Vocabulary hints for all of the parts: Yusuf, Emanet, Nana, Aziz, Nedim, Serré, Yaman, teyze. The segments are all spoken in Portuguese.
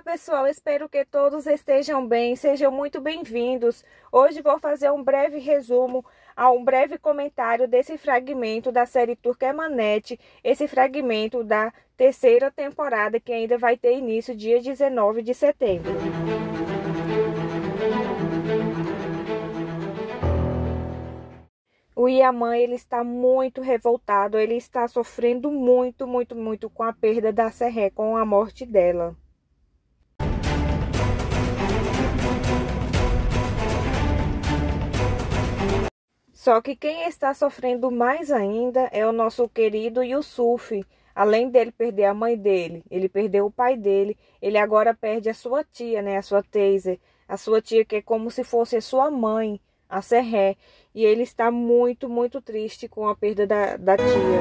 Olá pessoal, espero que todos estejam bem, sejam muito bem-vindos. Hoje vou fazer um breve resumo, um breve comentário desse fragmento da série turca Emanet, esse fragmento da terceira temporada que ainda vai ter início dia 19 de setembro. O Yaman, ele está muito revoltado, ele está sofrendo muito com a perda da Serré, com a morte dela. Só que quem está sofrendo mais ainda é o nosso querido Yusuf. Além dele perder a mãe dele, ele perdeu o pai dele, ele agora perde a sua tia, né? A sua teyze, a sua tia que é como se fosse a sua mãe, a Serré. E ele está muito triste com a perda da tia.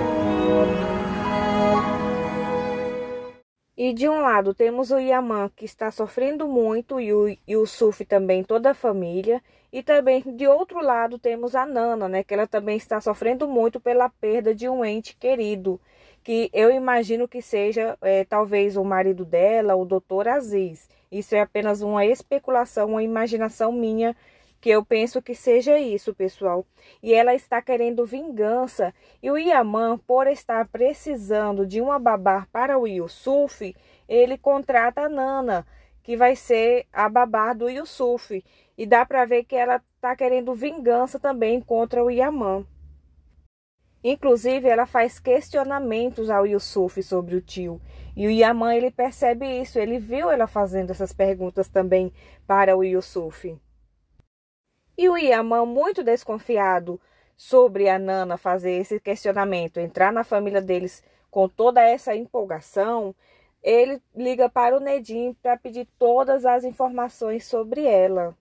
E de um lado temos o Yaman, que está sofrendo muito, e o Yusuf também, toda a família. E também de outro lado temos a Nana, né, que ela também está sofrendo muito pela perda de um ente querido, que eu imagino que seja talvez o marido dela, o doutor Aziz. Isso é apenas uma especulação, uma imaginação minha, que eu penso que seja isso, pessoal. E ela está querendo vingança. E o Yaman, por estar precisando de uma babá para o Yusuf, ele contrata a Nana, que vai ser a babá do Yusuf. E dá para ver que ela está querendo vingança também contra o Yaman. Inclusive, ela faz questionamentos ao Yusuf sobre o tio. E o Yaman, ele percebe isso. Ele viu ela fazendo essas perguntas também para o Yusuf. E o Yaman, muito desconfiado sobre a Nana fazer esse questionamento, entrar na família deles com toda essa empolgação, ele liga para o Nedim para pedir todas as informações sobre ela.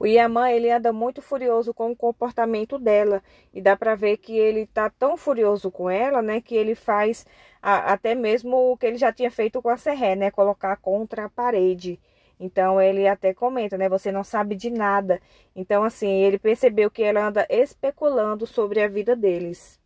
O Yaman, ele anda muito furioso com o comportamento dela, e dá para ver que ele está tão furioso com ela, né, que ele faz até mesmo o que ele já tinha feito com a Serré, né, colocar contra a parede. Então, ele até comenta, né? Você não sabe de nada. Então, assim, ele percebeu que ela anda especulando sobre a vida deles.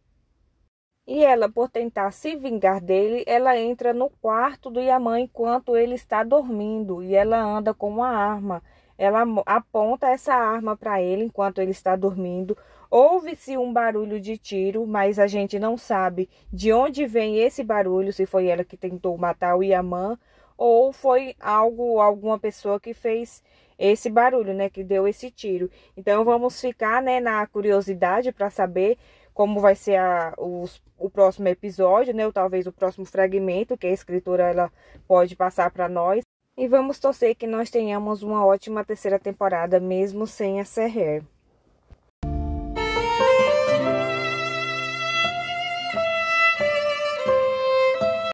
E ela, por tentar se vingar dele, ela entra no quarto do Yaman enquanto ele está dormindo. E ela anda com uma arma. Ela aponta essa arma para ele enquanto ele está dormindo. Ouve-se um barulho de tiro, mas a gente não sabe de onde vem esse barulho. Se foi ela que tentou matar o Yaman, ou foi alguma pessoa que fez esse barulho, né, que deu esse tiro. Então vamos ficar, né, na curiosidade para saber como vai ser o próximo episódio, né, ou talvez o próximo fragmento que a escritora ela pode passar para nós. E vamos torcer que nós tenhamos uma ótima terceira temporada, mesmo sem a Serré.